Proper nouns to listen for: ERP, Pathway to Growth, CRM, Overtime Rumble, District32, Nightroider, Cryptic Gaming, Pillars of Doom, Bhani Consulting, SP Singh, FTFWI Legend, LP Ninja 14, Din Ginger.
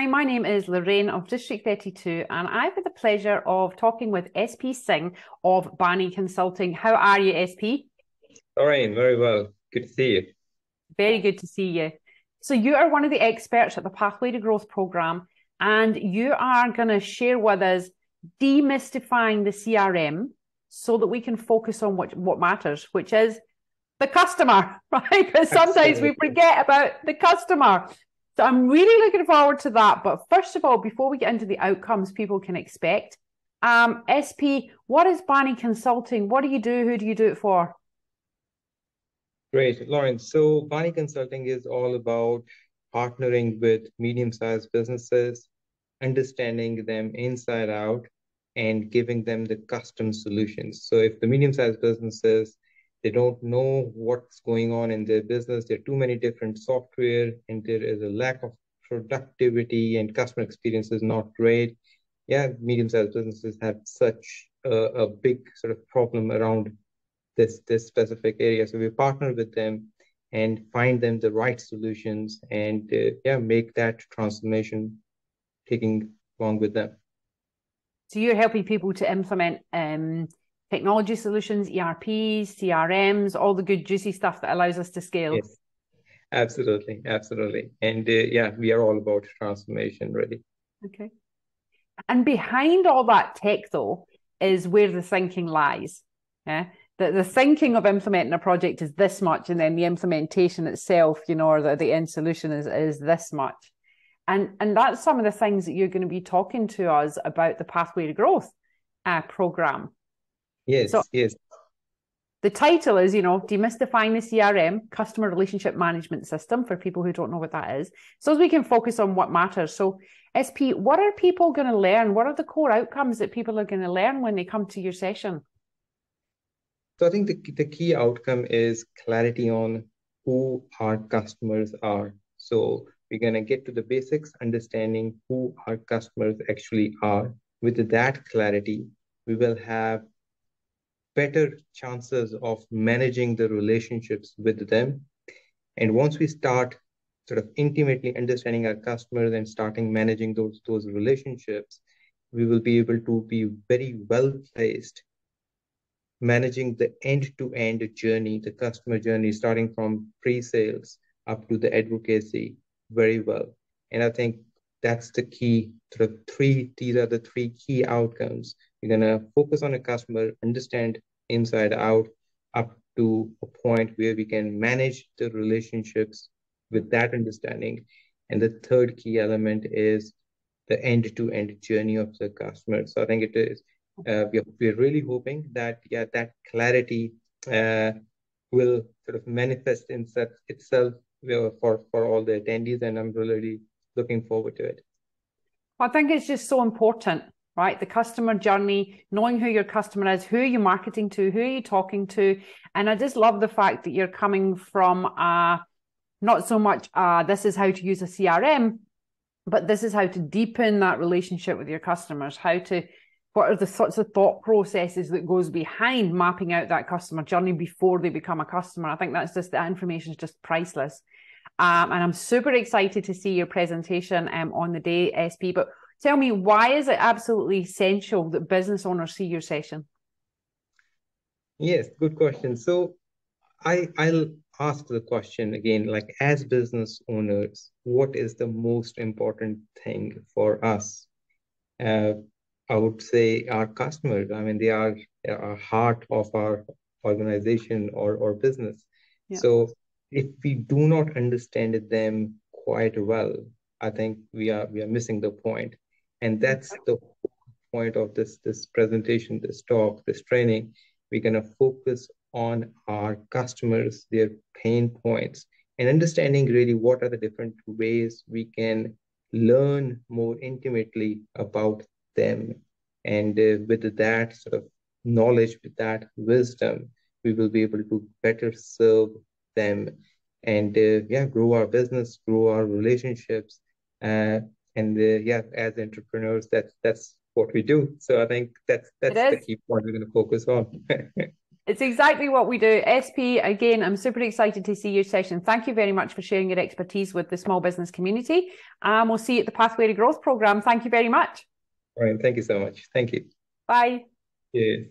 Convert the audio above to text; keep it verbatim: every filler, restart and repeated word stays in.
Hi, my name is Lorraine of District thirty-two, and I've had the pleasure of talking with S P Singh of Bhani Consulting. How are you, S P? Lorraine, very well. Good to see you. Very good to see you. So you are one of the experts at the Pathway to Growth programme, and you are going to share with us demystifying the C R M so that we can focus on what, what matters, which is the customer, right? Because sometimes Absolutely. We forget about the customer. So I'm really looking forward to that. But first of all, before we get into the outcomes people can expect, um, S P, what is Bhani Consulting? What do you do? Who do you do it for? Great, Lauren. So Bhani Consulting is all about partnering with medium-sized businesses, understanding them inside out, and giving them the custom solutions. So if the medium-sized businesses, they don't know what's going on in their business. There are too many different software, and there is a lack of productivity, and customer experience is not great. Yeah, medium-sized businesses have such a, a big sort of problem around this, this specific area. So we partner with them and find them the right solutions and uh, yeah, make that transformation taking along with them. So you're helping people to implement um... technology solutions, E R Ps, C R Ms, all the good juicy stuff that allows us to scale. Yes, absolutely, absolutely. And uh, yeah, we are all about transformation, really. Okay. And behind all that tech, though, is where the thinking lies. Yeah? The, the thinking of implementing a project is this much, and then the implementation itself, you know, or the, the end solution is, is this much. And, and that's some of the things that you're going to be talking to us about the Pathway to Growth uh, programme. Yes, so yes. The title is, you know, Demystifying the C R M, Customer Relationship Management System, for people who don't know what that is. So as we can focus on what matters. So S P, what are people going to learn? What are the core outcomes that people are going to learn when they come to your session? So I think the, the key outcome is clarity on who our customers are. So we're going to get to the basics, understanding who our customers actually are. With that clarity, we will have better chances of managing the relationships with them. And once we start sort of intimately understanding our customers and starting managing those, those relationships, we will be able to be very well placed managing the end-to-end journey, the customer journey, starting from pre-sales up to the advocacy very well. And I think that's the key sort of three, these are the three key outcomes. You're going to focus on a customer, understand inside out, up to a point where we can manage the relationships with that understanding. And the third key element is the end-to-end journey of the customer. So I think it is, uh, we, are, we are really hoping that, yeah, that clarity uh, will sort of manifest in itself for, for all the attendees. And I'm really looking forward to it. I think it's just so important. Right? The customer journey, knowing who your customer is, who are you marketing to, who are you talking to? And I just love the fact that you're coming from uh, not so much uh, this is how to use a C R M, but this is how to deepen that relationship with your customers, how to, what are the sorts of thought processes that goes behind mapping out that customer journey before they become a customer. I think that's just, that information is just priceless. Um, and I'm super excited to see your presentation um, on the day, S P, but tell me, why is it absolutely essential that business owners see your session? Yes, good question. So I, I'll ask the question again, like, as business owners, what is the most important thing for us? Uh, I would say our customers. I mean, they are our heart of our organization or, or business. Yeah. So if we do not understand them quite well, I think we are we are missing the point. And that's the whole point of this, this presentation, this talk, this training. We're going to focus on our customers, their pain points, and understanding really what are the different ways we can learn more intimately about them. And uh, with that sort of knowledge, with that wisdom, we will be able to better serve them and uh, yeah, grow our business, grow our relationships. Uh, And uh, yeah, as entrepreneurs, that's that's what we do. So I think that's that's the key point we're going to focus on. It's exactly what we do. S P, again, I'm super excited to see your session. Thank you very much for sharing your expertise with the small business community. And um, we'll see you at the Pathway to Growth program. Thank you very much. All right. Thank you so much. Thank you. Bye. Yeah.